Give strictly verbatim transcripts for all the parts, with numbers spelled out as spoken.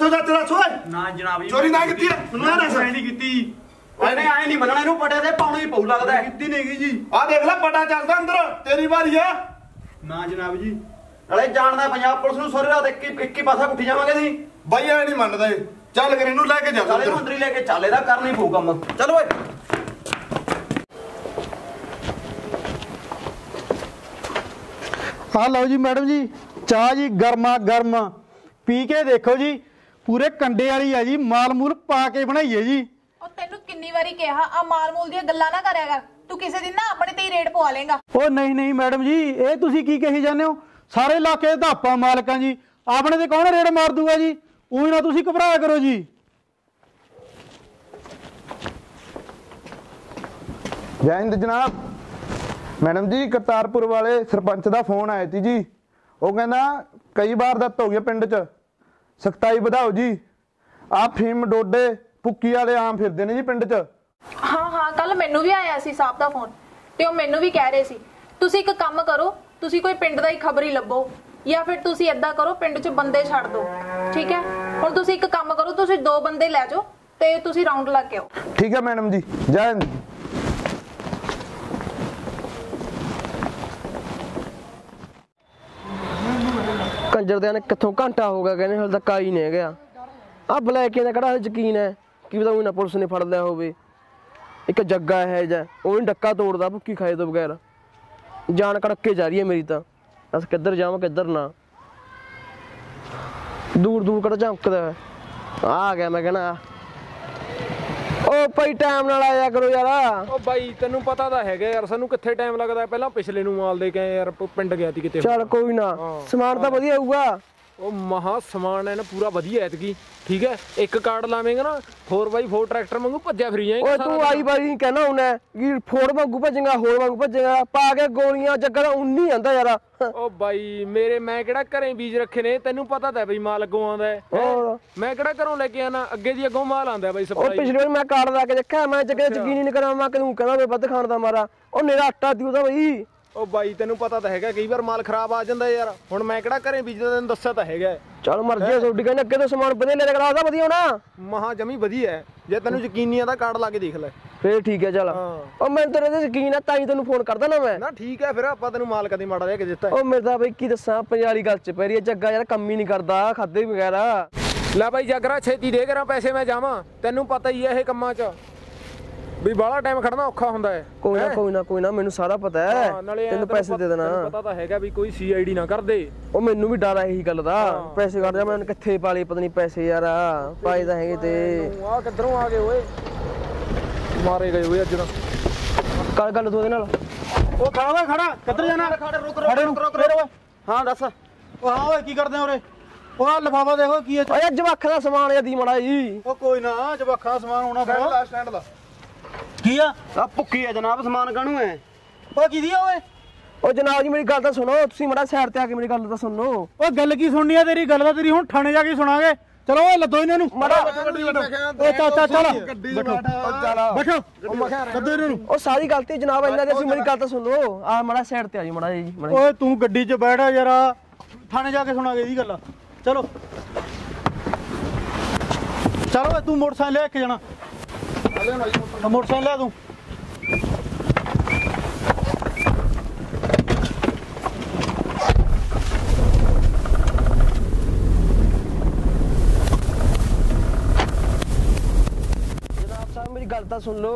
तो जा तेरा छोए ना जनाब चोरी ना कीती ना ना नहीं कीती मैंने आए नहीं मनना इनु पटा दे पाणो ही पऊ लगदा है कीती नहीं जी आ देख ले पटा चलदा अंदर तेरी बारी है ना जनाब जी अरे जानदा पंजाब पुलिस नु सारी रात एक एक पासा उठ जावांगे जी भाई आए नहीं मनदा ये चल कर इनु लेके जा सारे मंत्री लेके चल एदा करनी पऊ काम चल ओए हाँ लो जी मैडम जी चाह जी गर्मा गर्म पी के देखो जी पूरे कंडे वाली है जी माल मूल पा के बनाई है जी ओ तेनू कितनी बारी कहा आ माल मूल दी गल्ला ना करेगा तू किसी दिन ना अपने ते ही रेट पवा लेगा ओ नहीं नहीं मैडम जी ए तुसी की कही जाने हो सारे इलाके दा आपा मालकां जी आपने ते कौन रेट मार दूगा जी ओही ना तुसी घबराया करो जी जय हिंद जनाब मैडम जी करतारपुर वाले सरपंच का फोन आया थी जी वो कहना कई बार दत्त हो गया पिंड च सख्ताई बढ़ाओ जी आप फीम डोडे पुक्की वाले आम फिरदे ने जी पिंड च हाँ हाँ कल मैनू भी आया सी साहब दा फोन ते ओ मैनू भी कह रहे सी तुसी एक काम करो तुसी कोई पिंड दा ही खबर ही लभो या फिर तुसी ऐदा करो पिंड च बंदे छड़ दो ठीक है हुण तुसी एक काम करो तुसी दो बंदे लै जाओ ते तुसी राउंड ला के आओ ठीक है मैडम जी जय हिंद कंजरदियां ने कितों घंटा हो गया कहने हल तक आई नहीं गया आ बलैके का कड़ा यकीन है कि पता उन्हें पुलिस ने फड़ लिया होवे एक जग्गा है जा ओही डक्का तोड़दा भुक्की खाए तो बगैर जान कड़के जा रही है मेरी तो अस किधर जावां किधर ना दूर दूर कड़ा झंकदा आ गया मैं कहना ओ भाई टाइम नाल आया करो यार ओ भाई तेनू पता दा हैगा यार सानू किथे टाइम लगदा पहला पिछले नु माल दे के यार पिंड गया थी किथे चल कोई ना समान दा बढ़िया आऊगा ओ महा समान है ना पूरा बढ़िया ऐतकी ठीक है एक कार्ड लावेंगे ना फोर बाय फोर ट्रैक्टर मंगू भज्या फिर जाएंगे ओ तू आई बारी कहना हुना कि फोड़ मंगू भजेगा होड़ मंगू भजेगा पा के गोलियां जगदा उन्नी आंदा यार ओ भाई मेरे मैं केड़ा घरें बीज रखे ने तेनू पता ता भाई माल अगों आंदा है मैं केड़ा घरों लेके आना अगे दी अगों माल आंदा है भाई सप्लाई ओ पिछले बार मैं कार्ड ला के देखा मैं जगदा यकीन नहीं करा मैं कहूं कहना वे बद खान दा मारा ओ मेरा आटा दियो दा भाई ओ भाई तेनू पता तो है कई बार माल खराब आ जाता है यार हुण मैं केड़ा घरें बीजदा तेनू दस्सा तां हैगा चल मर्जी है सोडी कहने अगे तो समान बदे ले करा दा वधिया होना महा जमी वधिया है जे तेनू यकीन नहीं आंदा कार्ड ला के देख ले फिर ठीक है चल ओ मैं तेरे ते यकीन है ताई तेनू फोन करदा ना मैं ना ठीक है फिर आपा तेनू माल कदी माड़ा लेके दित्ता ओ मेरा भाई की दस्सा पंजाली गल च पैरी जग्गा यार कम ही नहीं करदा खादे वगैरा ला भाई जगरा छेती दे करा पैसे मैं जावां तेनू पता ही है ये कम्मा च भी बड़ा टाइम खड़ना औखा हुंदा है कोई ना कोई ना कोई ना मेनू सारा पता है तेनू पैसे दे देना पता ता हैगा भी कोई सीआईडी ना कर दे ओ मेनू भी डर है यही गल दा पैसे कर जा मैं किथे पाले पता नहीं पैसे यार पाए ता हैगे ते आ किधरों आ गए ओए मारे गए हुए अजना कल गल दो दे नाल ओ खड़ा वे खड़ा किधर जाना खड़ा रुक रुक रुक रुक हां दस ओ हां ओए की करदे ओरे ओ लफाफा देखो की है ओए जवाखा दा सामान या दी मड़ा जी ओ कोई ना जवाखा दा सामान होना फिर लास्ट स्टैंड दा किया आ पुक्की है जनाब सामान काणू है ओ की दी ओए ओ जनाब जी मेरी गल ता सुनो तुसी मड़ा साइड ते आके मेरी गल ता सुन लो ओ गल की सुननी है तेरी गल दा तेरी हुन थाने जाके सुनांगे चलो ओए लदो इन्हां नु मड़ा ओ चाचा चल बैठो बैठो लदो इन्हां नु ओ सारी गलती जनाब इन्हां दी मेरी गल ता सुन लो आ मड़ा साइड ते आ जी मड़ा जी ओए तू गड्डी च बैठ यार थाने जाके सुनांगे इदी गल चलो चलो तू मोटरसाइकिल ले के जाना मोटरसाइकिल ले तू जनाब साहब मेरी गल तो सुन लो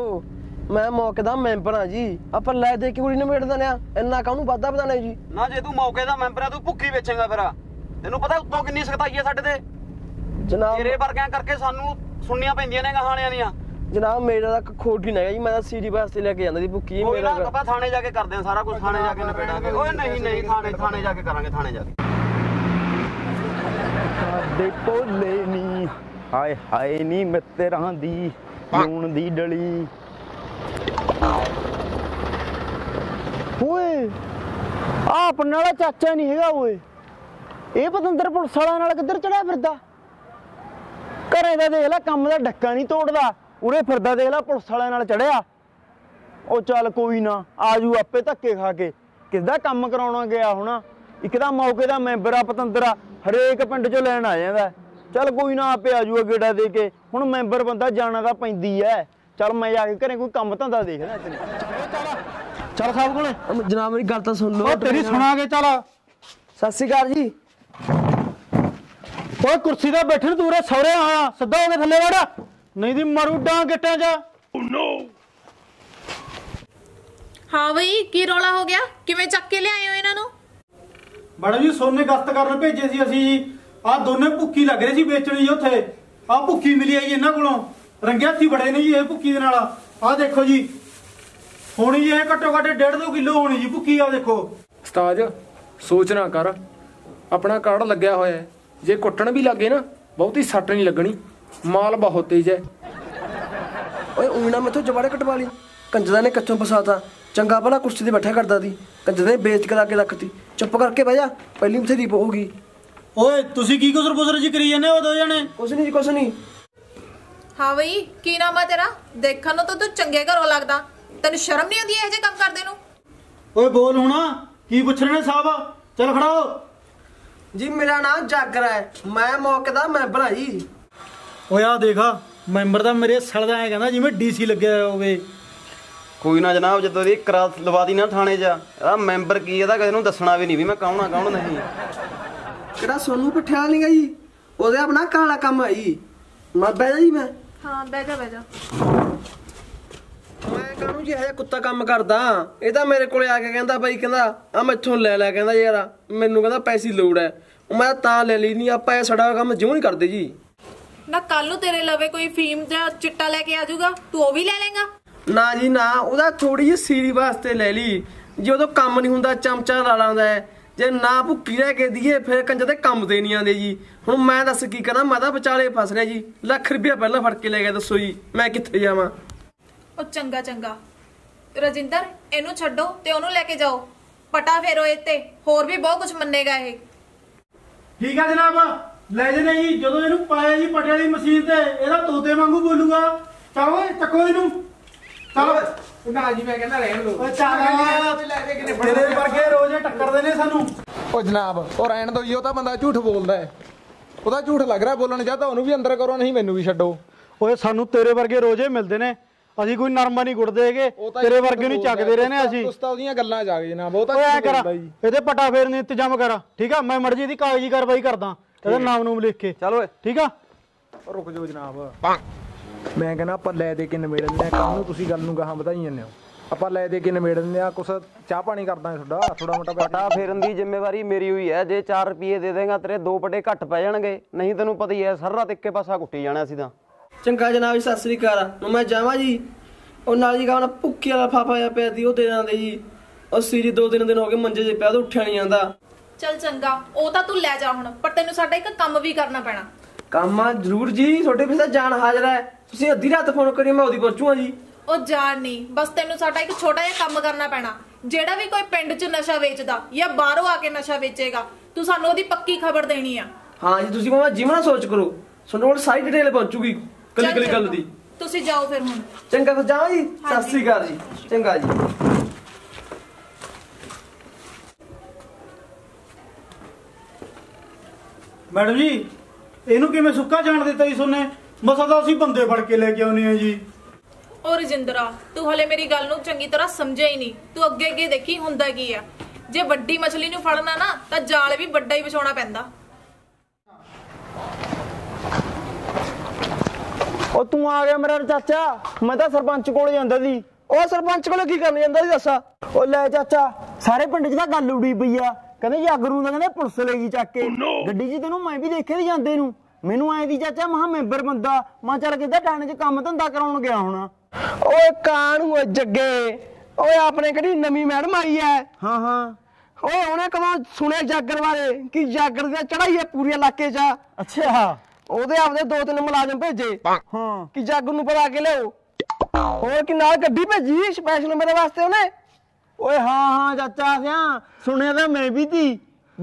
मैं मौके का मैंबर हाँ जी आप लै दे के कुड़ी ने मेट देने इन्ना कानू वादा बधाने जी ना जे तू मौके का मैंबर है तू भुखी बेचेगा फिर तेनू पता उत्तों कितनी सख्ताई है साडे ते जनाब तेरे वर्गियां करके सानू सुननियां पैंदियां ने कहाणियां दियां जनाब मेरा दा खोट ही ना जी मैं दा सीधी वास्ते लेके जांदा जी भुक्की है मेरा कोई ना कपा थाने जाके करदे सारा कुछ थाने जाके नपेड़ांगे ओए नहीं नहीं थाने थाने जाके करांगे थाने जाके देखो लेनी हाय हाय नी मैं तेरा दी लूण दी डली ओए आ अपना वाला चाचा नहीं हैगा ओए ਇਹ ਪਤੰਦਰ ਪੁਲਿਸ ਵਾਲਿਆਂ ਨਾਲ ਕਿੱਧਰ ਚੜਿਆ ਫਿਰਦਾ ਘਰੇ ਦਾ ਦੇਖ ਲੈ ਕੰਮ ਦਾ ਡੱਕਾ ਨਹੀਂ ਤੋੜਦਾ ਉਰੇ ਫਿਰਦਾ ਦੇਖ ਲੈ ਪੁਲਿਸ ਵਾਲਿਆਂ ਨਾਲ ਚੜਿਆ ਉਹ ਚੱਲ ਕੋਈ ਨਾ ਆਜੂ ਆਪੇ ਧੱਕੇ ਖਾ ਕੇ ਕਿਸਦਾ ਕੰਮ ਕਰਾਉਣਾ ਗਿਆ ਹੋਣਾ ਇੱਕ ਤਾਂ ਮੌਕੇ ਦਾ ਮੈਂਬਰ ਆ ਪਤੰਦਰ ਆ ਹਰੇਕ ਪਿੰਡ ਚੋਂ ਲੈਣ ਆ ਜਾਂਦਾ चल कोई ना आपे आजूगा गेड़ा दे के हुण मैंबर बंदा जाना तां पैंदी ऐ। चल मैं जाके घरें कोई कम्म धंधा देखदा। चल साहब कोल जनाब मेरी गल तां सुन लो। तेरी सुना के चल। सत श्री अकाल जी। ओए कुर्सी ते बैठण तूं रे सौरे आया सिद्धा हो के थल्ले वड़ नहीं दी मरू डां गट्टां जा। हाँ भाई की रौला हो गया किवें चक के लिआए हो इन्हां नूं? बड़ा जी सोने गश्त करन भेजे सी असीं। आ दोने भुक्की लग रही सी बेचनी उत्थे। आ भुक्की मिली आई इन्हां कोलों रंगे हत्थी बड़े ने जी। ये भुक्की दे नाल आ देखो जी होनी जी ये घट्टो घट्ट डेढ़ दो किलो होनी जी भुक्की। आ देखो उस्ताद सोचना कर अपना कार्ड लग्या होया है। जे कुट्टन भी लगे ना बहुती सट नहीं लगनी। माल बहुत तेज है। ओए उना मेथों जबाड़े कटवा ली कंजदा ने कच्चों फसाता। चंगा भला कुर्सी से बैठा करता थी कंजदा ने बेइज्जत करा के रखती। चुप करके बह जा पहली बथेरी पहुगी। ओए तुसी की गुजर गुजर जी करी जाने हो दो जने? कुछ नहीं जी कुछ नहीं। हाँ भाई की नाम है तेरा? देखण तो तू चंगे घरों लगदा। तेन शर्म नहीं आती ऐसे काम करदे नूं? ओए बोल हुणा की पुछ रहे ने साहब? चल खड़ा हो जी। मेरा नाम जागरा है मैं मौके का मैंबर हाँ जी। ओ यार देखा मैंबर का मेरे सड़दा है कहना जिवें डीसी लगे होवे। कोई ना जनाब जदों दी करात लवा दी ना थाणे जा आ मैंबर की है किसी नूं दसना भी नहीं भी मैं कौन आ कौन नहीं। किहड़ा सोनू पठियाल नहीं गई ओदे अपना काला कम आई। मैं बह जा जी। मैं हां बह जा बह जा। मैं कहणू जी है कुत्ता काम करदा ए तां मेरे कोले आके कहंदा भाई कहंदा आ मैथों ले ले कहंदा यार मैनू कहंदा पैसे लोड़ है। मैं तां ले ली नहीं आपां सड़ा काम जिउं नहीं करदे जी। ना कल नू तेरे लवे कोई फीम जा चिट्टा लेके आ जाऊगा तू वो भी ले लेगा? ना जी ना ओदा थोड़ी जी सीरी वास्ते ले ली जे ओदों काम नहीं हुंदा चमचा ला लांदा है। जे ना भुक्की रह के दीए फिर कंजे ते काम दे नहीं आंदे जी। हुण मैं दस की करा मैं तां विचाले फस रिया जी। लख रुपया पहला फड़ के ले गया दसो जी मैं कित्थे जावां? ओ चंगा चंगा रजिंदर इहनू छड्डो ते ओनू लेके जाओ पटा फेरो इत्ते होर भी बहुत कुछ मन्नेगा इह। ठीक है जनाब ले जाने जी। जो इन पाया जी पटियाली मशीन से एदा तोते वांगू बोलूगा। चलो चको इनू चलो ना जी। मैं कहना रहन दो। ओ चल तेरे वर्गे रोज टक्कर देने सानू। ओ जनाब ओ रहन दो जी ओ तां बंदा झूठ बोलदा है। ओदा झूठ लग रहा बोलन जा तां ओनू भी अंदर करो नहीं मैनू भी छड्डो। ओए सानू तेरे वर्गे रोजे मिलदे ने असीं कोई नरमा नहीं गुड़दे हैगे। तेरे वर्गे नूं चकदे रहने असीं। उस तां ओदियां गल्लां जाग जनाब ओ तां ऐ कर इहदे पटा फेरन दा इंतजाम कर। ठीक है मैं मर्जी दी कागजी कार्रवाई करदा नाम नूम लिख के। चलो ठीक है रुक जाओ जनाब। मैं कहना आप लै दे के नबेड़ दें कल तुम गल नूं गाहां वधाई जांदे हो। आप लै दे के नबेड़ दें कुछ चाह पानी कर दें थोड़ा थोड़ा मोटा। पटा फेरन की जिम्मेवारी मेरी हुई है। जे चार रुपये दे देगा तेरे दो पटे घट पै जाएंगे नहीं तेनों पता ही है। सारा रात इक्के पासा कुट्टी जाना असीं तां। चंगा जनाब जी सत श्री अकाल। मैं जावां जी। और नाल जी कहना भुक्की वाला फाफा जिहा पिया दी ओह दे दांदे जी। और सीरी दो तीन दिन हो गए मंजे च पिया तो उठिया नहीं जांदा। चल चंगा ओ तां तू लै जा हुण पर तैनू साडा इक काम भी करना पैना। काम जरूर जी थोड़े पिछे जान हाजर है। तुसीं अद्धी रात फोन करियो मैं उदी पहुंचूंगा जी। ओ जान नहीं बस तैनू साडा इक छोटा जिहा काम करना पैना। जेड़ा भी कोई पिंड च नशा वेचदा या बाहरों आके नशा वेचेगा तू सानू ओदी पक्की खबर देनी आ। हां जी तुसीं भावें जिवें सोच करो सानू कोल सारी डिटेल पहुंचूगी कली कली गल दी। तुसीं जाओ फिर हुण। चंगा फिर जाओ जी सत श्री अकाल जी। चंगा जी। मैडम जी इनू किवें सुक्का जान दिता जी सोने मसा तां असीं बंदे फड़ के लेके आउणे आ जी। ओ रजिंदरा तू हले मेरी गल नूं चंगी तरह समझे ही नहीं। तू अगे अगे देखी हुंदा की आ। जे वड्डी मछली नूं फड़ना ना तां जाल भी वड्डा ही विछाउणा पैंदा। ओ तू आ गया मेरा चाचा। मैं तां सरपंच कोल जांदा सी। ओ सरपंच कोल की करन जांदा सी दस्सा? ओ लै चाचा सारे पिंड च तां गल उड़ी पई आ। कहते जागरू का कहते पुलिस ले गई चक के गड्डी जी। तेनों मैं भी देखे थे जाते मैनू आए थी चाचा महा मैंबर बंदा मैं चल के टाने च काम धंधा करा गया होना। ओए कानू जगे ओए अपने कड़ी नवी मैडम आई है। हाँ हाँ ओए उन्हें कमा सुने जागर बारे कि जागर द चढ़ाई है पूरे इलाके च। अच्छा ओदे आपदे दो तीन मुलाजम भेजे हाँ कि जागर नूं पता के लिओ और कि नाल गड्डी भेजी स्पैशल मेरे वास्ते उन्हें। ओए हाँ हाँ चाचा सिया सुने तो मैं भी थी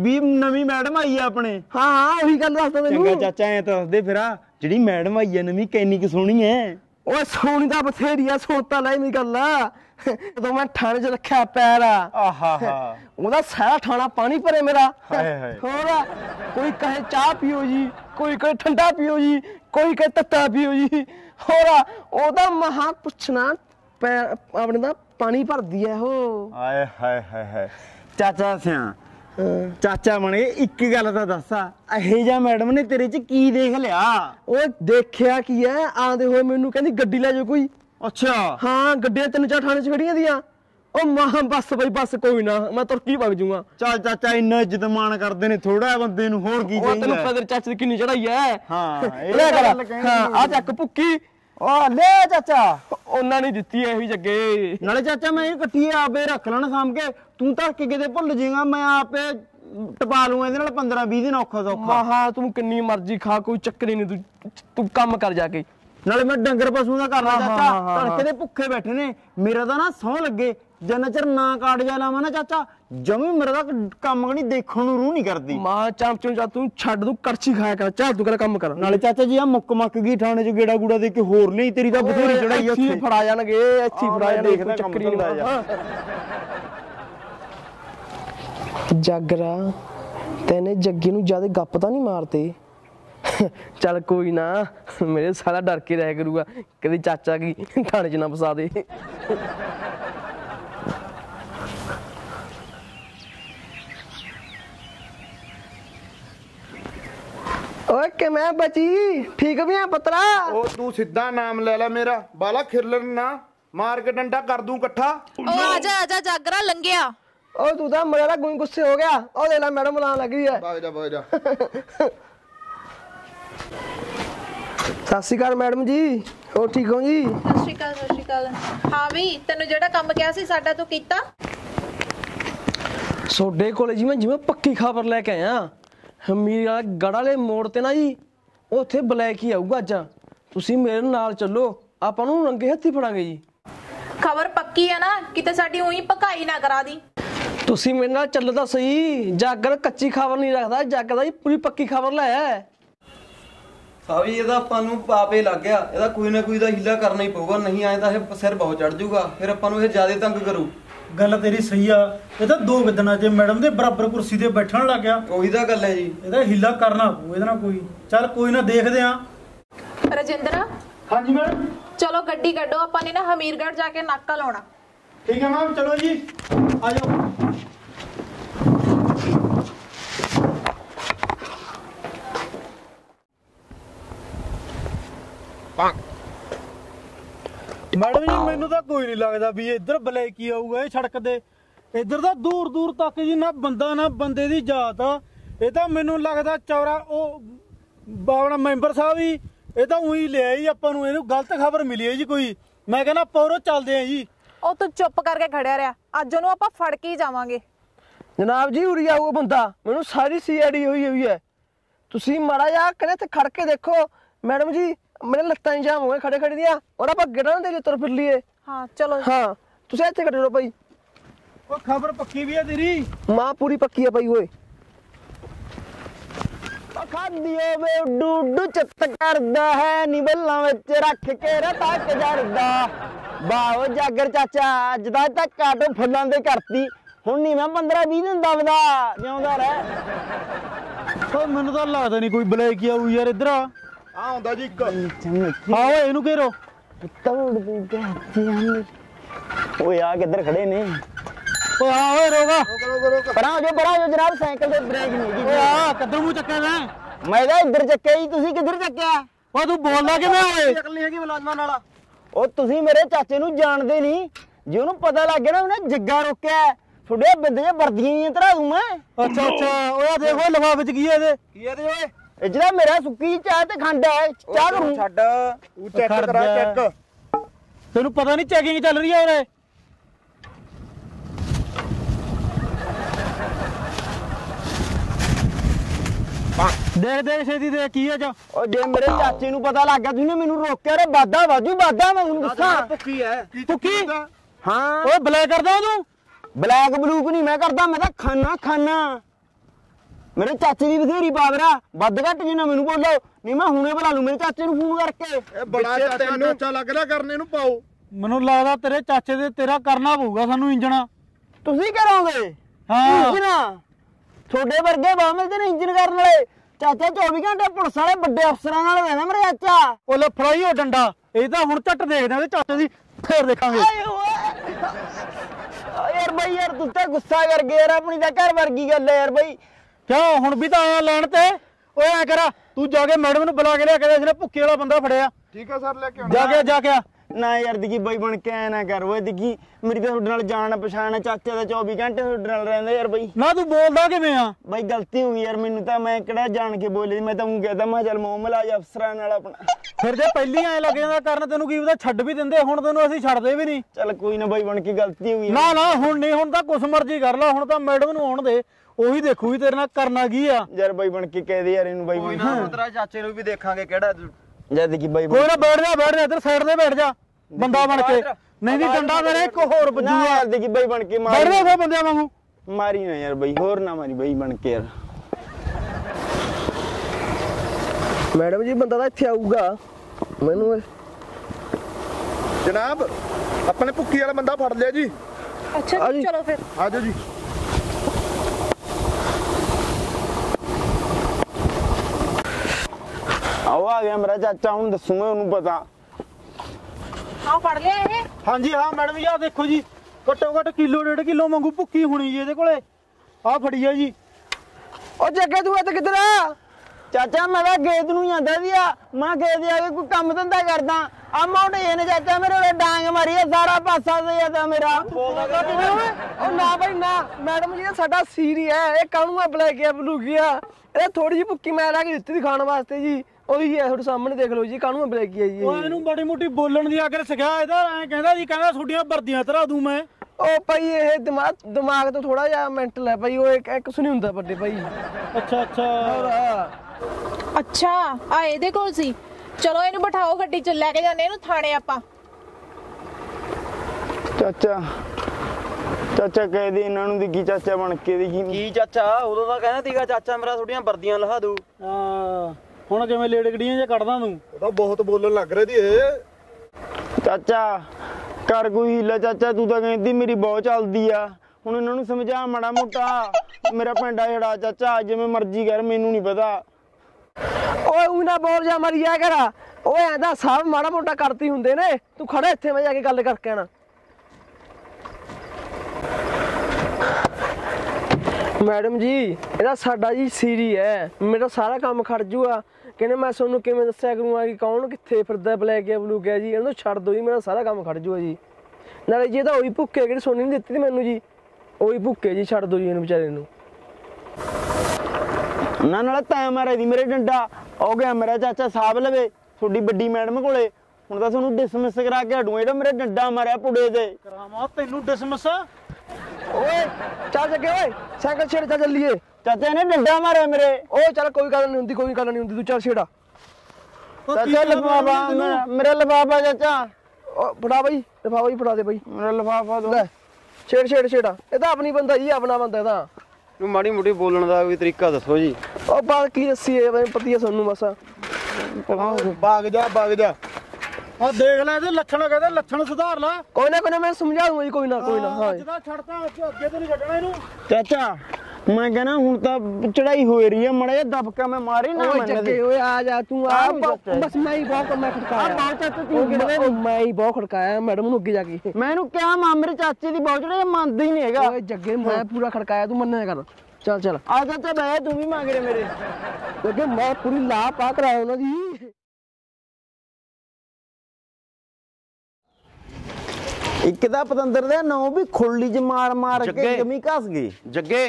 भी नवी मैडम आई है अपने। हाँ हाँ वही गल दस। चंगा चाचा ऐ तो दस दे फिर जी मैडम आई है नवी कैनी की सोहनी है। ओए सोनी दा बथेरिया सोता लाई मी गल्ला तो मैं थाने च रखा पैरा आहा हा ओदा सारा थाना पानी भरे मेरा हाय हाय थोड़ा कोई कहे चाय पियो जी कोई कहे ठंडा पियो जी कोई कहे तत्ता पियो जी होरा ओदा महा पुछना अपने दा पानी भर दिया हो हाय हाय हाय हाय चाचा सिया चाचा मन एक गल तो दसा अहेजा मैडम ने तेरे च की देख लिया ओ देखया की है आंदे हो मेनू कहंदी गड्डी ले जो कोई अच्छा हां गड्डियां तीन चार थाने च खड़ियां दियां ओ मां बस भाई बस कोई ना मैं तुरकी भाग जाऊंगा चल चाचा इन्ना इज्जत मान करदे ने थोड़ा बंदे नु होर की चाहिए ओ तेनु पता चाचा दी किन्नी चढ़ाई है हां ले कर हां आ चक पुक्की ओ ले चाचा ओना नहीं दित्ती है ही जगे नाले चाचा मैं इकट्ठी आपे रख लेना साम के तू तो कि भुल जाएगा मैं आप टपा लूंगा पंद्रह बीस दिन औखा सौखा हाँ तू किन्नी मर्जी खा कोई चक्कर नहीं तू तू काम कर जाके नाले मैं डंगर पशु का करना चाचा तड़के दे भुखे बैठे ने मेरा तो ना सौ लगे जिन्ना चर ना काट जा लावा ना चाचा जमी मेरा तो काम नहीं देखने नूं रूह नहीं करती मां चाम चूं जा तू छड्ड तू करछी खाया कर चाह तू कर काम कर नाले चाचा जी आ मुक्क मक्क गई थाणे च गेड़ा गूड़ा देके होर नहीं तेरी दा बथेरी चढ़ाई ओथे फड़ा जाणगे एथी फड़ा जाणगे चक्कर नहीं लाया जागरा तेने जग्गी नूं ज्यादा गप्प तां नहीं मारते चल कोई ना मेरे सारा डर के रह करूगा कदे चाचा की थाने च ना फसा दे ओए के मैं बची ठीक भी है पतरा ओ तू सीधा नाम ले ले मेरा बाला खिरलन ना मार के डंडा कर दूं इकट्ठा ओ आजा आजा जागरा लंघिया ओ तू तो मेरा गुण गुस्से हो गया ओ देख ला मैडम बुलाने लगी है भाग जा भाग जा सासीकार मैडम जी हो ठीक हो जी सासीकार सासीकार हां भी तन्नू जेड़ा काम किया सी साडा तो कीता सोडे कोले जी मैं जिवें पक्की खबर लेके आया हमीरा गड़ाले मोड़ ते ना जी ओथे ब्लैक ही आऊगा अज तुसी मेरे नाल चलो आपां नू रंगे हत्थी फड़ांगे जी खबर पक्की है ना किते साडी उही पकाई ना करा दी तुसी मेरे नाल चलदा सही जागर कच्ची खबर नहीं रखदा जागदा ही पूरी पक्की खबर ले है सावी एदा पानू पापे लग गया एदा कोई ना कोई दा हिला करना ही पऊगा नहीं आए ता ये सिर बहुत चढ़ जाऊगा फिर अपन नु ये ज्यादा तंग करू गल तेरी सही आ एदा दो गदना जे मैडम दे बराबर कुर्सी ते बैठण लग गया ओही दा गल है जी एदा हिला करना पऊ एदा ना कोई चल कोई ना देखदे आ राजेंद्र हां जी मैडम चलो गड्डी कड्डो अपन ने ना हमीरगढ़ जाके नाका लाउणा ठीक है मैम चलो जी आ जाओ मैडम जी मेनू तो कोई नहीं लगता भी इधर ब्लैक ही आऊगा सड़क दे इधर तो दूर दूर तक जी ना बंदा ना बंदे की जात यह मेनू लगता चौरा अपना मैंबर साहब ही ये तो उ लिया जी अपन गलत खबर मिली है जी कोई मैं कहना पौरो चलते हैं जी ओ तू चुप करके खड़िया रहा अज ओनू आपां फड़ के ही जावांगे जनाब जी उरी आऊगा बंदा मैनू सारी सी आई डी हुई हुई है तुसीं माड़ा जा कहते खड़ के देखो मैडम जी मेरे लत्तां ही जाम हो गए खड़े खड़े दिया और आप गेड़ा ना दे तुर फिर लिए हां चलो हां तुसे इथे खड़े रहो भाई ओ खबर पक्की भी है तेरी मां पूरी पक्की है भाई ओए पखा दियो वे डूडू चत करदा है नी बल्ला विच रख के रता के जरदा वाओ जागर चाचा अज दा धक्का तो फुल्लां दे करती हुण नी मैं पंद्रह बीस दिन दबदा जिंदा रह ओ मेनू तो लगदा नहीं कोई ब्लैक आऊ यार इधर आ आंदा जी एक आओ एनु घेरो तोड़ दे जी हम ओए आ किधर खड़े ने ओ आओ रोगा परा जो परा जो जनाब साइकिल दे ब्रेक नहीं जी ओ आ कदर मुंह चक्का मैं मैं दा इधर चक्के ही तुसी किधर चक्का ओ तू बोलना कि मैं ओए शक्ल नहीं हैगी मुलाजमान वाला ओ तुसी मेरे चाचे नु जानदे नहीं जे ओनु पता लग गया ना उन्हें जग्गा रोकया थोड़े बिंदे वर्दियां ही धरा दूं मैं अच्छा अच्छा ओए देखो लिफाफे च की है दे की है दे ओए जरा मेरा सुकी चाय ते खंड है चाय करूं छड़ तू चेक करा चेक तेनू पता नहीं चेकिंग चल रही है ओरे देख देख छेदी देख की है जा ओ जे मेरे चाचे नु पता लग गया तूने मेनू रोकया रे वादा वाजू वादा मैं तुनु दसा भुक्की है भुक्की हां ओए ब्लैक करदा तू ब्लैक ब्लूक नहीं मैं करदा मैं तो खाना खाना मेरे चाचे की बथेरी पावर है, वध घट जिन्ना मैनू बोलो नहीं मैं हुणे बुला लूं मेरे चाचे नू फोन करके। बड़ा चाचा लगदा करने नू पाओ, मैनू लगदा तेरे चाचे दे तेरा करना पऊगा सानू इंजन। तुसीं करोगे? हां इंजन थोड़े वर्गे बामल दे इंजन करन वाले। चाचा चौबीस घंटे पुलिस वाले बड़े अफसरां नाल रहना मेरे चाचा। ओ ले फड़ाई ओ डंडा, ए तां हुण झट देखदे चाचे दी फिर देखांगे। यार भाई यार तू तां गुस्सा कर गया यार, अपनी तां घर वर्गी गल है यार भाई। क्यों हुण भी तां आया लैण ते? ओए ऐ कर तू जाके मैडम नू बुला के लिया के, इसने भुक्के वाला बंदा फड़िया। ठीक है सर लेके आना। जाके जाके ना यार दिखी बई बन के ऐ ना कर। ओए दिखी मेरी तां तुहाडे नाल जान पछाण है, चाचे दा चौबीस घंटे तुहाडे नाल रहिंदा यार बई। ना तू बोलदा किवें आ बई? गलती हो गई यार मैनू तां, मैं किहड़ा जान के बोले, मैं तां ऊं कहदा मैं चल मोमला जा अफसरां नाल अपना। फिर जे पहली ऐ लग जांदा कारण तैनू की पता छड्ड भी दिंदे, हुण तैनू असि छड्डदे भी नहीं। चल कोई ना बई बन के गलती हो गई। ना ना हुण नहीं, हुण तां कुछ मर्जी कर ला, हुण तां मैडम नू आउण दे, ओही देखूगी तेरे नाल करना की आ। यार बई बन के कह दे यार इनू बई बन के। हां तेरा चाचे नू भी देखांगे किहड़ा। जा दिखी बई कोई ना बैठ जा बैठ जा इधर साइड ते बैठ जा बंदा बन के, नहीं भी डंडा मेरे एक होर बजूगा। यार देखी बई बन के मार बैठ जा बंदे वांगू। मारी ना यार बई, होर ना मारी बई बन के यार। मैडम जी बंदा दा इथे आऊगा मैनू। जनाब अपने भुक्की वाला बंदा फड़ लिया जी। अच्छा चलो फिर आ जाओ जी। आओ आ गया मेरा चाचा, हूं दसूंगा उन्हें पता। हाँ पढ़ लिया है? हाँ जी हाँ मैडम जी, देखो जी घट्टो घट किलो डेढ़ किलो मंगू भुक्की होनी जी इहदे कोले। आ फड़ी है जी। ओ जग्गे तू इत्थे किधर आ? चाचा मैं तां खेत नूं जांदा सी आ, मैं खेत आ के कोई काम धंधा करदा। आ मौंडे ने चाचा मेरे डांग मारी है, सारा पासा से मेरा। ओ ना भाई ना मैडम जी साडा सीर ही है, ये कानू है ब्लैक गया ब्लू गया। ए थोड़ी जी भुक्की मैं ला के दित्ती थी खाने वास्ते जी, ਉਹੀ ਹੈ ਤੁਹਾਡੇ ਸਾਹਮਣੇ ਦੇਖ ਲਓ ਜੀ ਕਾਨੂੰਨ ਬਲੈਕ ਹੀ ਹੈ ਜੀ। ਉਹ ਇਹਨੂੰ ਬੜੀ ਮੋਟੀ ਬੋਲਣ ਦੀ ਅਕਲ ਸਿਖਾਇਆ ਇਹਦਾ। ਐਂ ਕਹਿੰਦਾ ਜੀ ਕਹਿੰਦਾ ਛੁੱਡੀਆਂ ਵਰਦੀਆਂ ਤਰਾ ਦੂੰ ਮੈਂ। ਉਹ ਭਾਈ ਇਹ ਦਿਮਾਗ ਦਿਮਾਗ ਤੋਂ ਥੋੜਾ ਜਿਹਾ ਮੈਂਟਲ ਹੈ ਭਾਈ, ਉਹ ਇੱਕ ਇੱਕ ਸੁਣੀ ਹੁੰਦਾ ਵੱਡੇ ਭਾਈ। ਅੱਛਾ ਅੱਛਾ ਅੱਛਾ ਆ ਇਹਦੇ ਕੋਲ ਸੀ। ਚਲੋ ਇਹਨੂੰ ਬਿਠਾਓ ਗੱਡੀ ਚ ਲੈ ਕੇ ਜਾਂਦੇ ਇਹਨੂੰ ਥਾਣੇ ਆਪਾਂ। ਚਾਚਾ ਚਾਚਾ ਕਹਿੰਦੇ ਇਹਨਾਂ ਨੂੰ ਦਿੱਗੀ ਚਾਚਾ ਬਣ ਕੇ ਦੀ ਕੀ ਚਾਚਾ? ਉਦੋਂ ਤਾਂ ਕਹਿੰਦਾ ਤੀਗਾ ਚਾਚਾ ਮੇਰਾ ਛੁੱਡੀਆਂ ਵਰਦੀਆਂ ਲਹਾ ਦੂ। ਹਾਂ ਹੁਣ ਜਿਵੇਂ ਲੇੜਗੜੀਆਂ ਜਾਂ ਕੱਢਦਾ ਤੂੰ। ਉਹ ਤਾਂ ਬਹੁਤ ਬੋਲਣ ਲੱਗ ਰਹੀ ਏ। ਚਾਚਾ ਕਰ ਕੋਈ ਹੀਲਾ ਚਾਚਾ, ਤੂੰ ਤਾਂ ਕਹਿੰਦੀ ਮੇਰੀ ਬਹੁਤ ਚੱਲਦੀ ਆ। ਹੁਣ ਇਹਨਾਂ ਨੂੰ ਸਮਝਾ ਮਾੜਾ ਮੋਟਾ, ਮੇਰਾ ਪਿੰਡਾ ਛੜਾ ਚਾਚਾ ਜਿਵੇਂ ਮਰਜ਼ੀ ਕਰ ਮੈਨੂੰ ਨਹੀਂ ਪਤਾ। ਓਏ ਉਹਨਾਂ ਬੋਲ ਜਾ ਮਰਿਆ ਕਰ। ਓਏ ਐਂਦਾ ਸਭ ਮਾੜਾ ਮੋਟਾ ਕਰਤੀ ਹੁੰਦੇ ਨੇ, ਤੂੰ ਖੜਾ ਇੱਥੇ ਮੈਂ ਜਾ ਕੇ ਗੱਲ ਕਰਕੇ ਆਣਾ। मैडम जी एदा साडा जी सीरी है, मेरा सारा काम खड़ जूगा। कहने मैं सोनू किवें दस्सिया करूंगा कि कौन कित्थे फिरदा ब्लैक या ब्लू गया जी। इन्हां छड़ दो जी, मेरा सारा काम खड़ जूगा जी। नाले जी तां ओही भुक्के जिहड़ी सोनी नहीं दित्ती मैनू जी, ओही भुक्के जी छड़ दो जी इन्हां बेचारे नू। ना नाले तां मारे दी मेरे डंडा हो गया मेरा चाचा साहब लवे थोड़ी बड्डी मैडम कोले। हुण तां सोनू डिसमिस करा के हटूंगा जेहड़ा मेरे डंडा मारिया पुड़े ते। करावां तैनू डिसमिस? ओए चाचा के ओए साइकिल छेड़ चाचा लिए। चाचा ने डंडा मारे मेरे। ओ चल कोई गल नहीं हुंदी, कोई गल नहीं हुंदी, तू चल छेड़ा। चाचा लफाफा मेरा लफाफा चाचा। ओ फड़ा भाई लफाफा ही फड़ा दे भाई मेरा लफाफा दो। ले छेड़ छेड़ छेड़ा एदा अपनी बंदा जी, अपना बंदा दा। तू माड़ी मोटी बोलण दा कोई तरीका दसो जी। ओ बात की दसी ए पतिया सोनू मसा। भाग जा भाग जा। ਆ ਦੇਖ ਲੈ ਇਹਦੇ ਲੱਛਣ, ਕਹਿੰਦੇ ਲੱਛਣ ਸੁਧਾਰ ਲੈ। ਕੋਈ ਨਾ ਕੋਈ ਨਾ ਮੈਂ ਸਮਝਾ ਦੂੰਗਾ ਜੀ, ਕੋਈ ਨਾ ਕੋਈ ਨਾ। ਹਾਂ ਜਿਹਦਾ ਛੱਡਦਾ ਅੱਗੇ ਤੋਂ ਨਹੀਂ ਛੱਡਣਾ ਇਹਨੂੰ। ਚਾਚਾ ਮੈਂ ਕਹਿੰਦਾ ਹੁਣ ਤਾਂ ਚੜਾਈ ਹੋ ਰਹੀ ਹੈ, ਮੜਾ ਜਿਹਾ ਦਬਕਾ ਮੈਂ ਮਾਰੀ ਨਾ ਮੰਨ। ਓਏ ਓਏ ਆ ਜਾ ਤੂੰ ਆ। ਬਸ ਮੈਂ ਹੀ ਬਹੁਤ ਮੈਂ ਖੜਕਾਇਆ। ਆ ਚਾਚਾ ਤੂੰ ਕਿਹੜੇ? ਮੈਂ ਹੀ ਬਹੁਤ ਖੜਕਾਇਆ ਮੈਡਮ ਨੂੰ ਅੱਗੇ ਜਾ ਕੇ। ਮੈਂ ਇਹਨੂੰ ਕਿਹਾ ਮਾਮਰੇ ਚਾਚੇ ਦੀ ਬਹੁਤ ਚੜਾਈ ਮੰਨਦਾ ਹੀ ਨਹੀਂ ਹੈਗਾ। ਓਏ ਜੱਗੇ ਮੈਂ ਪੂਰਾ ਖੜਕਾਇਆ, ਤੂੰ ਮੰਨਿਆ ਕਰ। ਚੱਲ ਚੱਲ ਆ ਚਾਚਾ ਬੈ, ਤੂੰ ਵੀ ਮੰਗ ਰਿਹਾ ਮੇਰੇ ਅੱਗੇ ਮੈਂ ਪੂਰੀ ਲਾ ਪਾ ਕਰਾਇਆ ਉਹਨਾਂ ਦੀ। एक पतंदर दे नौ भी खुली च मार मार के जमी घस गई। जगे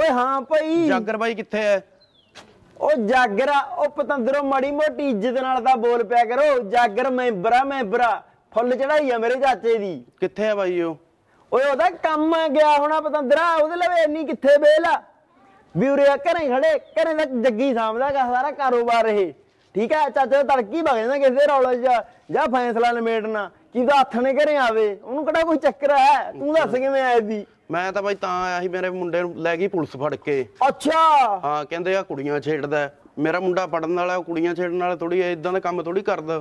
ओए हां भाई। जागर भाई किथे है? ओ जागरा ओ पतंदरो माड़ी मोटी इज्जत नाल दा बोल पिया करो। जागर मैंबरा मैंबरा फुल चढ़ाई है मेरे चाचे दी। किथे है भाई ओ? ओए ओदा काम गया होना पतंदरा, ओदे लवे इन्नी किथे बेल आ भी उरे घरें खड़े। घरें दा जग्गी सामदा का सारा कारोबार रहे। ठीक है चाचा तड़की भग जाना किसे रौले च जा फैसला लमेटना। किदा हथने घरें आवे, ओनू कड़ा कोई चक्कर है? तू दस किवें आया दी? मैं तो भाई आया मेरे मुंडे लै गई पुलिस फड़ के। अच्छा हाँ, कहते आ कुड़ियां छेड़दा, मेरा मुंडा पढ़ने वाला कुड़ियां छेड़ने वाला थोड़ी इदां दा काम थोड़ी करदा।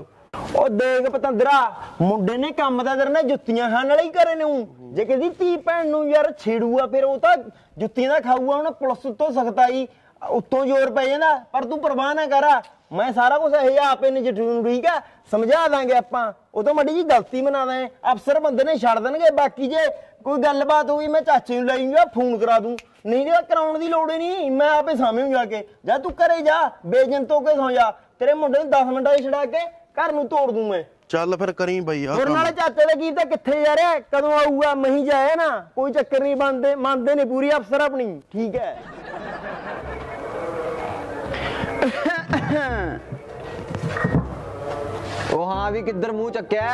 ओ देख पतंदरा, मुंडे ने काम दा करना, जुत्तियां खाने वाला ही करे नू। जे कहदी धी भैन नू यार छेड़ूआ फिर ओ तां जुत्तियां दा खाऊआ। हुण पुलिस तो सख्त आई उत्तों जोर पै जांदा, पर तू परवाह ना कर, मैं सारा कुछ यही आपे निजठू नू ठीक है समझा देंगे आपां। ओ तां मड़ी जी गलती मना दे, अफसर बंदे ने छड़ देणगे। बाकी जे कोई गलबात होई मैं चाचे नू लै आऊंगा, फोन करा दूं, नहीं तो कराउण दी लोड़ ही नहीं, मैं आपे सामूं जाके। जा तू घरे जा, बेजंत होके सौ जा, तेरे मुंडे नू दस मिनटां छड़ा के घर नू तोड़ दूं मैं। चल फिर करी भाई। और नाले चाचे दा की तां किथे जा रिहा, कदों आऊगा, मही जाया ना, कोई चक्कर नहीं। बनदे मनदे ने पूरी अफसर अपनी, ठीक है। ओ हां भी किधर मुंह चक्या,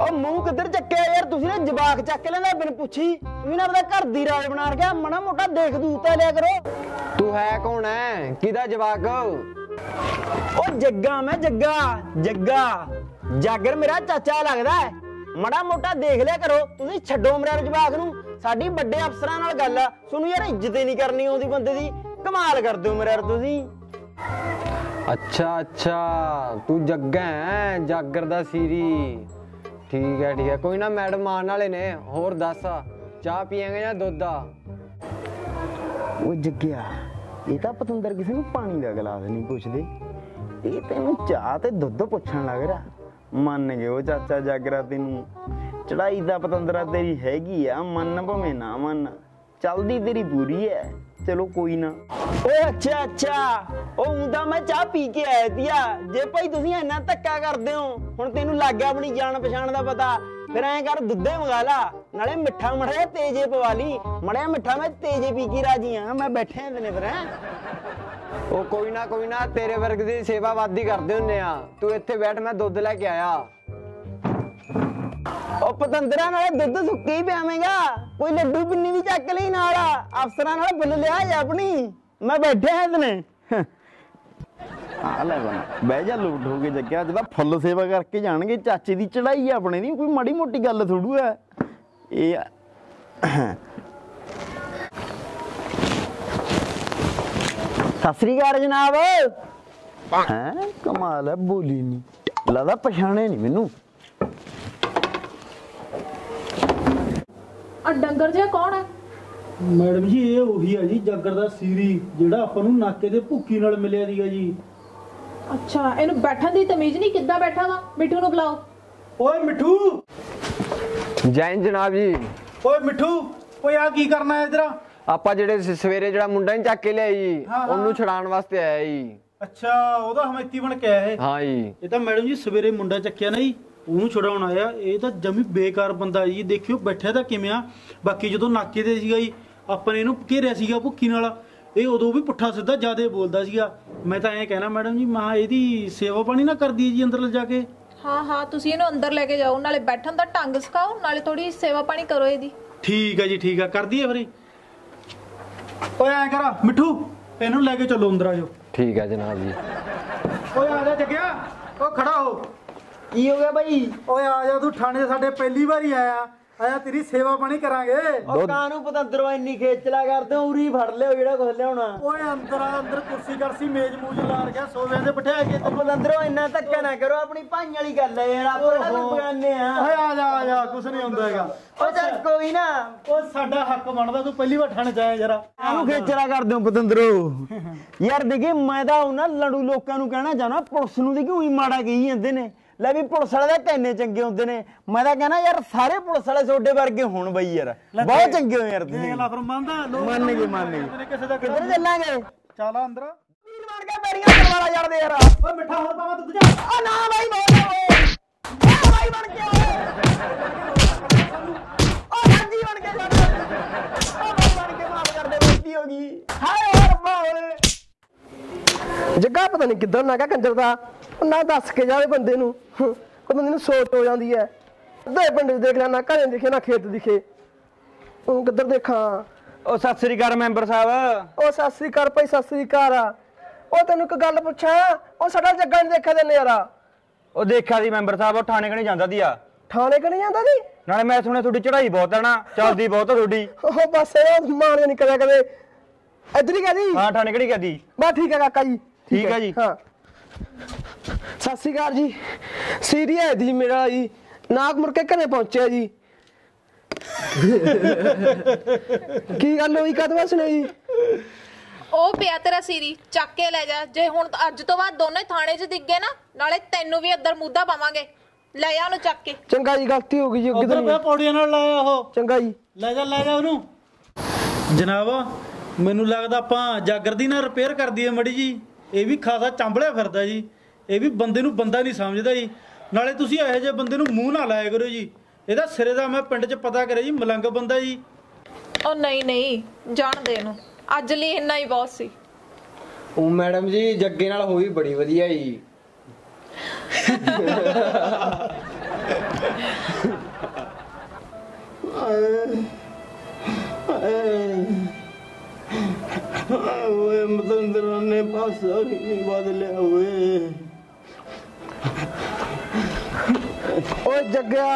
ओ मुंह किधर चक्या यार, तुसी ने जवाक चक लेंदा बिन पुछी। तुसी ना अपना घर दी राज बना रखिया, मना मोटा देख दूता लिया करो। तू है कौन है, किदा जवाक? ओ जग्गा, मैं जग्गा जग्गा जागर, मेरा चाचा लगदा है। मड़ा मोटा देख लिया करो, तुसी छड्डो मेरे जवाक नू, साडी बड्डे अफसरां नाल गल आ। सुनो यार, इज्जत ही नहीं करनी आउंदी बंदे दी, कमाल कर दो मेरे यार तुसी। अच्छा अच्छा, तू जग्गा है, जागर दा सीरी, ठीक है ठीक है। कोई ना, मैडम आने वाले ने, होर दस चाह पीएंगे या दुद्ध? ओ जग्गिया, ये तो पतंदर किसी को पानी का गिलास नहीं पूछते, ये तेन चाह ते दुद्ध पुछन लग रहा। मन गए वो चाचा जागरा, तेन चढ़ाई दा पतंदरा तेरी हैगी आ, मन भावे ना मन, चलदी तेरी पूरी है। चलो कोई ना। ओए अच्छा अच्छा, ओ उंदा मैं चाह पी के आया दिया। जे भाई तुसी इन्ना धक्का करदे हो, हुण तेनू लग गया अपनी जान पछाण दा पता, फिर ऐ कर दुद्धे मंगा ला, नाले मिठा मड़िया तेजे पवा ली। मड़िया मिठा मैं तेजे पी के राजी हां, मैं बैठे इतने फिर। ओ कोई ना कोई ना, तेरे वर्ग दी सेवा वादी करदे हुन्ने आ, तू इत्थे बैठ, मैं दुद्ध लेके आया। ओ पतंदरा, नाले दुद्ध सुक्के ही पियावेंगा, कोई लड्डू पिन्नी भी चक ली नाल, अफसरां नाल बुल लिया है अपनी, मैं बैठे हां इतने। आ ले बना, बह जा लूट हो के जग्गिया, जदा फुल सेवा करके जाणगे। चाचे दी चढ़ाई है अपने दी, कोई माड़ी मोटी गल थोड़ू है ए। सत श्री अकाल जनाब। हैं कमाल है, बोली नहीं लगदा, पछाणे नहीं मैनू। डंगर जे कौन है मैडम जी? ये वही है जी, जागर दा सीरी, जेड़ा आपां नूं नाके दे भुक्की नाल मिलिया दीगा जी। अच्छा, इहनूं बैठण दी तमीज नहीं, किद्दां बैठा वा? मिठू नूं बुलाओ। ओए मिठू। जैन जनाब जी। ओए मिठू, ओए आ की करना है इधर? आपां जेड़े सवेरे जेड़ा मुंडा नहीं चक के लिया जी, ओनूं छड़ाण वास्ते आया जी। अच्छा, ओदा हमायती बन के आया है? हां जी। ए तां मैडम जी सवेरे मुंडा चक्किया नहीं, ਉਹਨੂੰ ਛੁਡਾਉਣ ਆਇਆ। ਇਹ ਤਾਂ ਜਮੀ ਬੇਕਾਰ ਬੰਦਾ ਜੀ, ਦੇਖਿਓ ਬੈਠਿਆ ਤਾਂ ਕਿਵੇਂ ਆ। ਬਾਕੀ ਜਦੋਂ ਨਾਕੇ ਤੇ ਸੀਗਾ ਜੀ, ਆਪਾਂ ਨੇ ਇਹਨੂੰ ਘੇਰਿਆ ਸੀਗਾ ਭੁੱਕੀ ਨਾਲ, ਇਹ ਉਦੋਂ ਵੀ ਪੁੱਠਾ ਸਿੱਧਾ ਜ਼ਿਆਦਾ ਬੋਲਦਾ ਸੀਗਾ। ਮੈਂ ਤਾਂ ਐਂ ਕਹਿਣਾ ਮੈਡਮ ਜੀ, ਮਾਂ ਇਹਦੀ ਸੇਵਾ ਪਾਣੀ ਨਾ ਕਰਦੀ ਜੀ ਅੰਦਰ ਲਿਜਾ ਕੇ। ਹਾਂ ਹਾਂ, ਤੁਸੀਂ ਇਹਨੂੰ ਅੰਦਰ ਲੈ ਕੇ ਜਾਓ, ਨਾਲੇ ਬੈਠਣ ਦਾ ਢੰਗ ਸਿਖਾਓ, ਨਾਲੇ ਥੋੜੀ ਸੇਵਾ ਪਾਣੀ ਕਰੋ ਇਹਦੀ। ਠੀਕ ਆ ਜੀ, ਠੀਕ ਆ, ਕਰਦੀ ਹੈ ਫਰੀ। ਓਏ ਐਂ ਕਰ ਮਿੱਠੂ, ਇਹਨੂੰ ਲੈ ਕੇ ਚੱਲੋ ਅੰਦਰ, ਆਜੋ। ਠੀਕ ਆ ਜਨਾਬ ਜੀ। ਓਏ ਆ ਜਾ ਜੱਗਿਆ, ਓ ਖੜਾ ਹੋ। ਕੀ ਹੋ ਗਿਆ ਬਾਈ? ਓਏ ਆ ਜਾ ਤੂੰ ਥਾਣੇ, ਸਾਡੇ ਪਹਿਲੀ ਵਾਰੀ ਆਇਆ ਆਇਆ, ਤੇਰੀ ਸੇਵਾ ਪਾਣੀ ਕਰਾਂਗੇ। ਉਹ ਕਾਹਨੂੰ ਪਤਾ ਅੰਦਰੋਂ ਇੰਨੀ ਖੇਚਲਾ ਕਰਦੇ ਹੋ, ਉਰੀ ਫੜ ਲਿਓ ਜਿਹੜਾ ਕੁਛ ਲਿਆਉਣਾ। ਓਏ ਅੰਦਰ ਆ, ਅੰਦਰ ਕੁਰਸੀ ਕਰਸੀ ਮੇਜ਼ ਮੂਜ ਲਾ ਰਖਿਆ, ਸੋਫਿਆਂ ਤੇ ਬਿਠਾ ਕੇ। ਤੂੰ ਅੰਦਰੋਂ ਇੰਨਾ ਧੱਕਾ ਨਾ ਕਰੋ, ਆਪਣੀ ਭਾਈ ਵਾਲੀ ਗੱਲ ਹੈ ਯਾਰ, ਆਪਾਂ ਨੂੰ ਬਗਾਨੇ ਆ। ਓਏ ਆ ਜਾ ਆ ਜਾ, ਕੁਛ ਨਹੀਂ ਹੁੰਦਾ ਹੈਗਾ। ਉਹ ਚੱਲ ਕੋਈ ਨਾ, ਉਹ ਸਾਡਾ ਹੱਕ ਬਣਦਾ, ਤੂੰ ਪਹਿਲੀ ਵਾਰ ਥਾਣੇ ਜਾਇਆ ਜਰਾ। ਇਹਨੂੰ ਖੇਚਲਾ ਕਰਦੇ ਹੋ ਪਤੰਦਰੋ ਯਾਰ। ਦੇਖੀ ਮੈਂ ਤਾਂ ਉਹਨਾਂ ਲੜੂ ਲੋਕਾਂ ਨੂੰ ਕਹਿਣਾ ਚਾਹੁੰਦਾ, ਪੁਲਿਸ ਨੂੰ ਦੇਖੀ ਉਹੀ ਮਾੜਾ ਕਹੀ ਜਾਂਦੇ ਨੇ। ਲੈ ਵੀ ਪੁਲਿਸ ਵਾਲੇ ਤਾਂ ਕਿੰਨੇ ਚੰਗੇ ਹੁੰਦੇ ਨੇ, ਮੈਂ ਤਾਂ ਕਹਿੰਦਾ ਯਾਰ ਸਾਰੇ ਪੁਲਿਸ ਵਾਲੇ ਛੋਡੇ ਵਰਗੇ ਹੋਣ ਬਈ ਯਾਰ, ਬਹੁਤ ਚੰਗੇ ਹੋ ਯਾਰ ਤੁਸੀਂ। ਮੰਨ ਗਏ ਮੰਨ ਗਏ। ਕਿੱਧਰ ਚੱਲਾਂਗੇ? ਚੱਲ ਅੰਦਰ ਵੀਰ ਮਾਰ ਕੇ ਬੈਰੀਆਂ ਕਰਵਾਲਾ ਜੜਦੇ ਯਾਰ। ਓਏ ਮਿੱਠਾ ਹੋਰ ਪਾਵਾਂ ਦੁੱਧ ਜਾ? ਆ ਨਾ ਬਾਈ ਬੋਲ, ਓਏ ਆ ਬਾਈ ਬਣ ਕੇ ਓਏ, ਓ ਰਾਜੀ ਬਣ ਕੇ ਛੱਡ, ਓ ਬਾਈ ਬਣ ਕੇ ਮਾਫ ਕਰ ਦੇ, ਬੇਇੱਜ਼ਤੀ ਹੋ ਗਈ। ਹਾਏ ਹੋਰ ਬੋਲ। ਜੱਗਾ ਪਤਾ ਨਹੀਂ ਕਿੱਧਰ ਨਾ ਗਿਆ ਕੰਜਰ ਦਾ, ना दस के जाए बंदे नूं, बंदे नूं सोच हो जाती है। अद्धे पिंड देख लिया, ना घर दिखे ना खेत दिखे, हूं किधर देखा। ओ सत श्री अकाल मैंबर साहब। ओ सत श्री अकाल भाई, सत श्री अकाल। ओ तेन एक गल पूछा, ओ साडा जग्गा नहीं देखा दे नजारा? ओ देखा दी मैंबर साहब, ओ थाने कने जांदा दिया। थाने का नहीं आता जी? नाले मैं सुने थोड़ी चढ़ाई बहुत है ना, चलदी बहुत है थोड़ी। ओ बस मान जा निकल कदे इधर ही कह दी। हां थाने कड़ी कह दी। बस ठीक है काका जी। ठीक है जी। हां सत श्री अकाल जी। सीरिया दी मेरा जी नाग मुड़ के घरे पहुंचे जी। की गल होई कद बस नहीं जी? ओ पिया तेरा सीरी चक के ले जा। जे हुण अज तो बाद दोनों थाने च दिख गए ना, नाले तैनू भी अंदर मुद्दा पावांगे। ਲੈ ਜਾ ਉਹਨੂੰ ਚੱਕ ਕੇ। ਚੰਗਾ ਜੀ ਗਲਤੀ ਹੋ ਗਈ ਜੀ। ਉਧਰ ਮੈਂ ਪੌੜੀਆਂ ਨਾਲ ਲਾਇਆ ਉਹ। ਚੰਗਾ ਜੀ ਲੈ ਜਾ ਲੈ ਜਾ ਉਹਨੂੰ। ਜਨਾਬ ਮੈਨੂੰ ਲੱਗਦਾ ਆਪਾਂ ਜਾਗਰ ਦੀ ਨਾ ਰਿਪੇਅਰ ਕਰ ਦਈਏ ਮੜੀ ਜੀ। ਇਹ ਵੀ ਖਾਸਾ ਚੰਬਲਿਆ ਫਿਰਦਾ ਜੀ, ਇਹ ਵੀ ਬੰਦੇ ਨੂੰ ਬੰਦਾ ਨਹੀਂ ਸਮਝਦਾ ਜੀ। ਨਾਲੇ ਤੁਸੀਂ ਇਹੋ ਜਿਹੇ ਬੰਦੇ ਨੂੰ ਮੂੰਹ ਨਾ ਲਾਇਆ ਕਰੋ ਜੀ। ਇਹਦਾ ਸਿਰੇ ਦਾ ਮੈਂ ਪਿੰਡ 'ਚ ਪਤਾ ਕਰਿਆ ਜੀ, ਮਲੰਗ ਬੰਦਾ ਜੀ। ਉਹ ਨਹੀਂ ਨਹੀਂ ਜਾਣ ਦੇ ਇਹਨੂੰ, ਅੱਜ ਲਈ ਇੰਨਾ ਹੀ ਬਹੁਤ ਸੀ। ਉਹ ਮੈਡਮ ਜੀ ਜੱਗੇ ਨਾਲ ਹੋਈ ਬੜੀ ਵਧੀਆ ਜੀ। ने पास बदले हुए जगया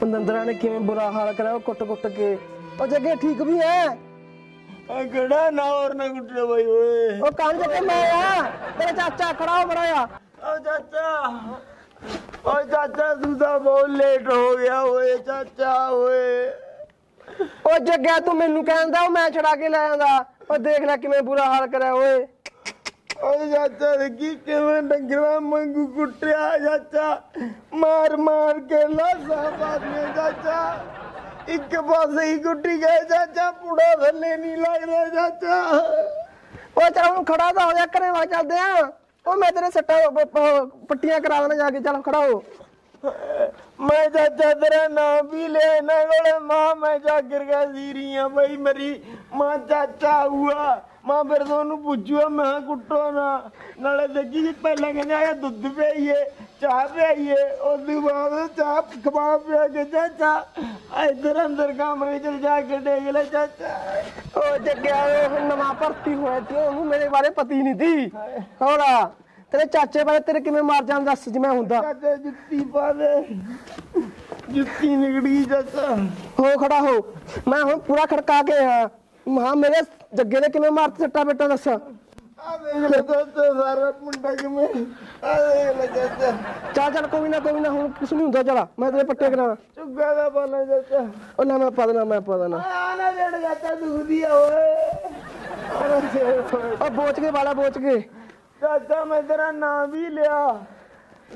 बंदरा ने किवें बुरा हाल कराया कुट कुट के। ओ जगे ठीक भी है गड़ा ना और ना गुटले भाई ओए। ओ कान जगे मैं आ तेरा चाचा खड़ा हो बड़ाया। ओ चाचा ओ चाचा तू तो बहुत लेट हो गया ओए चाचा ओए। ओ जगे तू मेनू कहंदा मैं छड़ा के ले आंदा। ओ देख ले किवें बुरा हाल करे ओए। ओ चाचा की किवें डंगरा मंगू कुटया चाचा मार मार के लासा बाद में चाचा एक पास ही गुटी गए चाचा पूरा थले नहीं लग रहा चाचा। ओ चल हम खड़ा तो हो जा करे वहां चलते हैं। ओ मैं तेरे सट्टा पट्टियां करा देना जाके। चल खड़ा हो मैं चाचा तेरा नाम भी लेना गोले मां मैं जाकर का सीरी हां भाई मेरी मां चाचा हुआ मां फिर दोनों पूछूआ मैं कुट्टो ना नाले देखी पहले कहया दूध पियाइए चाह पियाइए और बाद चाह खवा पिया के चाचा इधर अंदर कमरे चल जाके डेग ले चाचा। ओ जगया नवा भर्ती हुआ थी ओनू मेरे बारे पता ही नहीं थी। होड़ा तेरे चाचे बारे तेरे किवें मार जान दस जी मैं हुंदा। चाचा जुत्ती पा दे जुत्ती निकड़ी चाचा। हो खड़ा हो मैं हुण पूरा खड़का के हां मेरे जग्गे ने किवें मारता सट्टा बेटा दस। चल चल कोई ना कोई ना हुण कुछ नहीं हुंदा। चला मैं तेरे पट्टे कराना चुगा दा पाना चाचा। ओ ना मैं पादना मैं पादना आ ना डेढ़ चाचा दुखदी ओए। ओ बोच के वाला बोच के चाचा मैं तेरा नाम भी लिया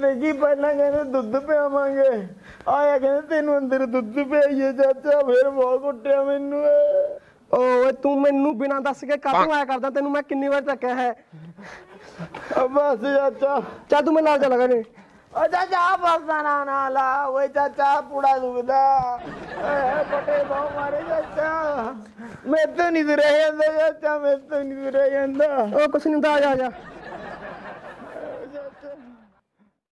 नहीं पहला कहते दुध पियावांगे आया कहते तेनू अंदर दुध पियाइए चाचा फिर बहुत कुटिया मैनू। ओए तू मेनू बिना दस के कातों आया करदा तेनू मैं कितनी बार तक है। बस चाचा चल तू मैं नाल चला गने। ओ चाचा बस ना ना ला ओए चाचा पूरा दुखदा ए बटे बहु मारे चाचा मैं तो नहीं रह जांदा चाचा मैं तो नहीं रह जांदा। ओ कुछ नहीं हुंदा आ जा।